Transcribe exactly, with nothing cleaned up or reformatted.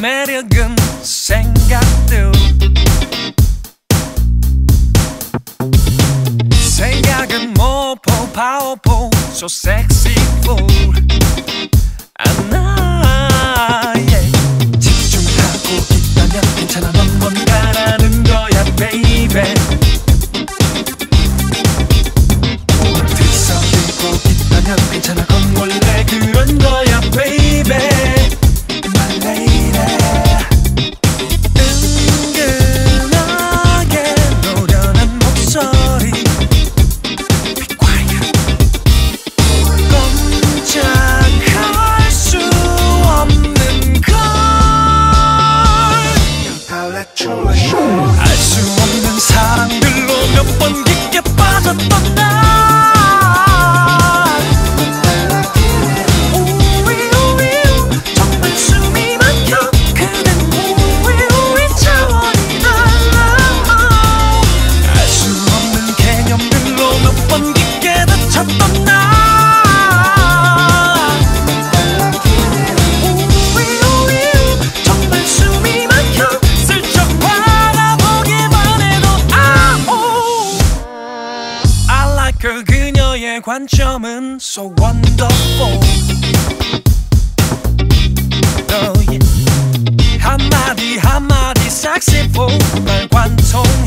매력은 생각도 생각은 more powerful, so sexy fool. And I yeah. 집중하고 있다면 괜찮아 넌 뭔가라는 거야 baby. 들썩이고 있다면 괜찮아 건 원래 그런 거야 baby. 그 그녀의 관점은 so wonderful. Oh, yeah. 한마디 한마디 sexy fool 날 관통.